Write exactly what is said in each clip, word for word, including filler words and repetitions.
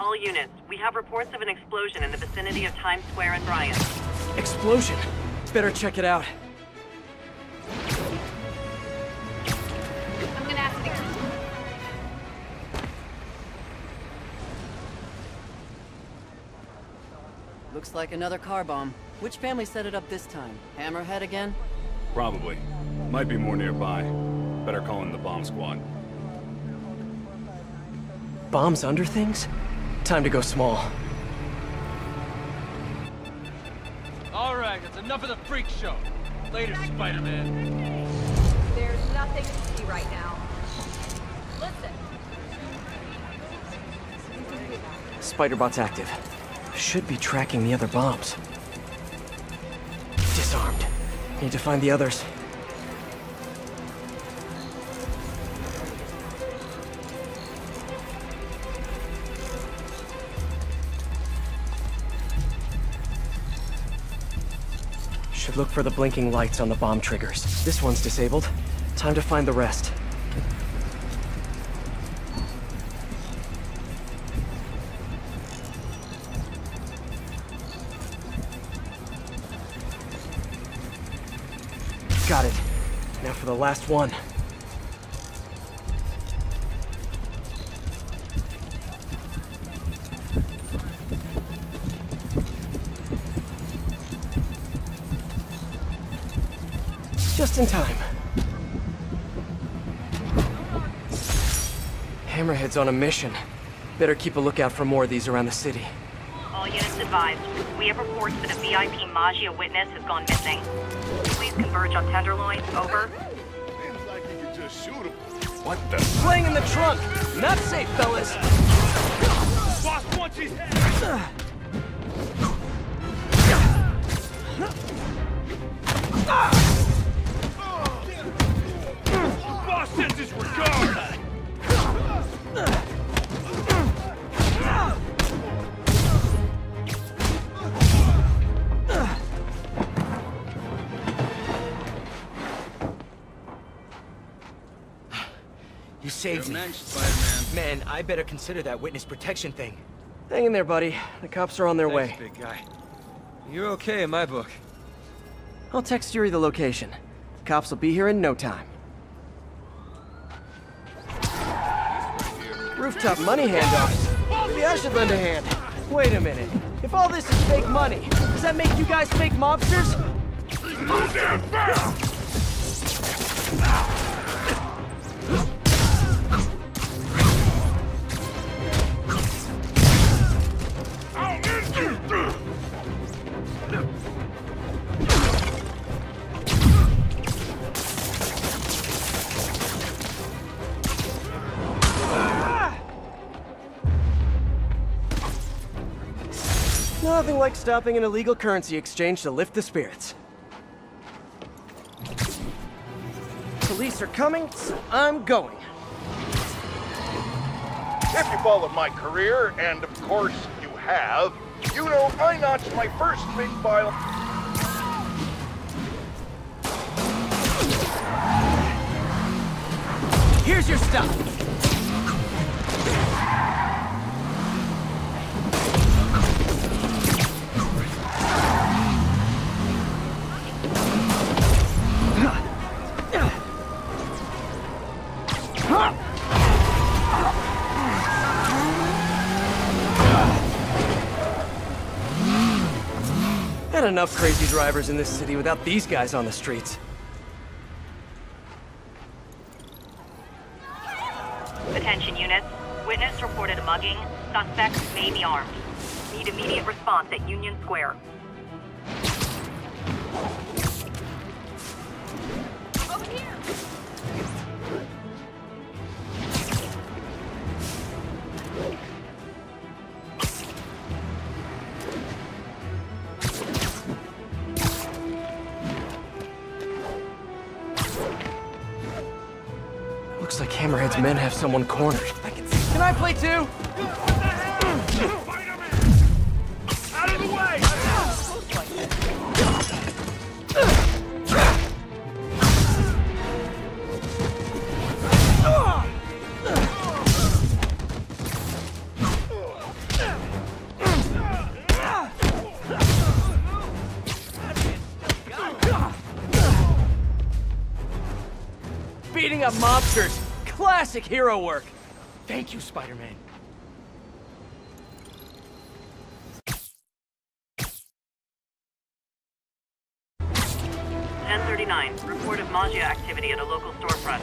All units, we have reports of an explosion in the vicinity of Times Square and Bryant. Explosion? Better check it out. I'm gonna ask the guy. Looks like another car bomb. Which family set it up this time? Hammerhead again? Probably. Might be more nearby. Better call in the bomb squad. Bombs under things? Time to go small. Alright, that's enough of the freak show. Later, Spider-Man. There's nothing to see right now. Listen. Spider-Bot's active. Should be tracking the other bombs. Disarmed. Need to find the others. Should look for the blinking lights on the bomb triggers. This one's disabled. Time to find the rest. Got it. Now for the last one. Just in time. Hammerhead's on a mission. Better keep a lookout for more of these around the city. All units advised. We have reports that a V I P Maggia witness has gone missing. Please converge on Tenderloin. Over. Seems like you could just shoot him. What the? Playing in the trunk. Not safe, fellas. Boss wants his head. You saved me. Man, I better consider that witness protection thing. Hang in there, buddy. The cops are on their way. Thanks, big guy. You're okay in my book. I'll text Yuri the location. Cops will be here in no time. Rooftop money handoffs. Maybe I should lend a hand. Wait a minute. If all this is fake money, does that make you guys fake mobsters? Move down fast! Nothing like stopping an illegal currency exchange to lift the spirits. Police are coming, so I'm going. If you followed my career, and of course you have, you know I notched my first big file. Here's your stuff. Not enough crazy drivers in this city without these guys on the streets. Attention units. Witness reported a mugging. Suspect may be armed. Need immediate response at Union Square. Over here! Looks like Hammerhead's men have someone cornered. I can see. Can I play too? What the hell? Spider-Man! Out of the way! mobsters. Classic hero work. Thank you, Spider-Man. ten thirty-nine, report of Maggia activity at a local storefront.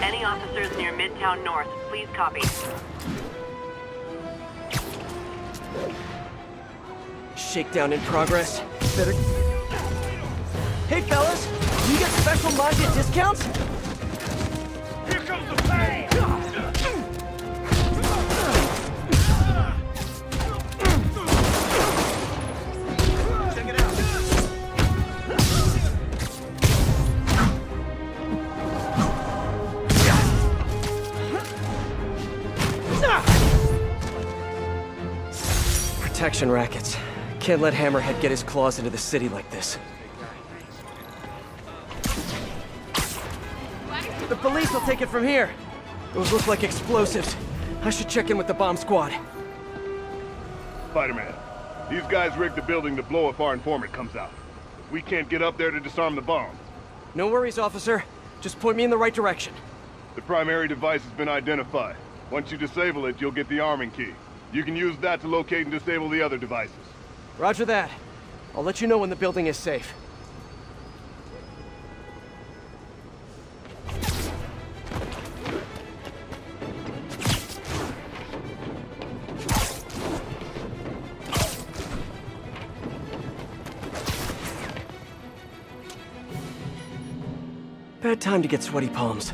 Any officers near Midtown North, please copy. Shakedown in progress. Better... Hey, fellas! Do you get special Maggia discounts? Here comes the pain! Protection rackets. Can't let Hammerhead get his claws into the city like this. The police will take it from here. Those look like explosives. I should check in with the bomb squad. Spider-Man, these guys rigged the building to blow if our informant comes out. We can't get up there to disarm the bomb. No worries, officer. Just point me in the right direction. The primary device has been identified. Once you disable it, you'll get the arming key. You can use that to locate and disable the other devices. Roger that. I'll let you know when the building is safe. Bad time to get sweaty palms.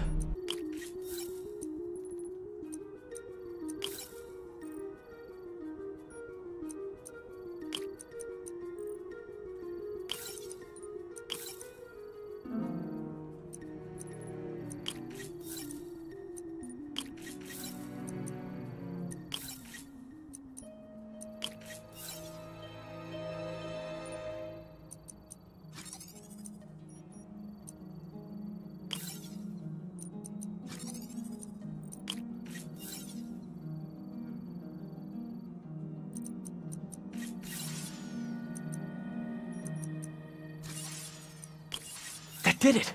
Did it!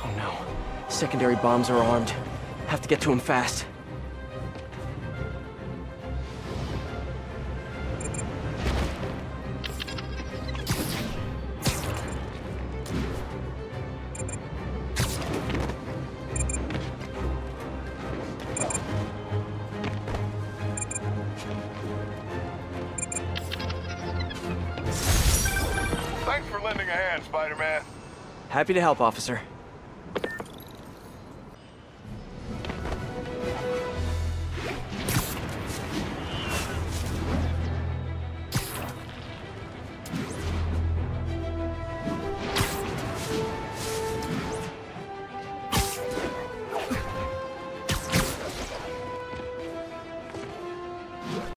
Oh no. Secondary bombs are armed. Have to get to them fast. Thanks for lending a hand, Spider-Man. Happy to help, officer.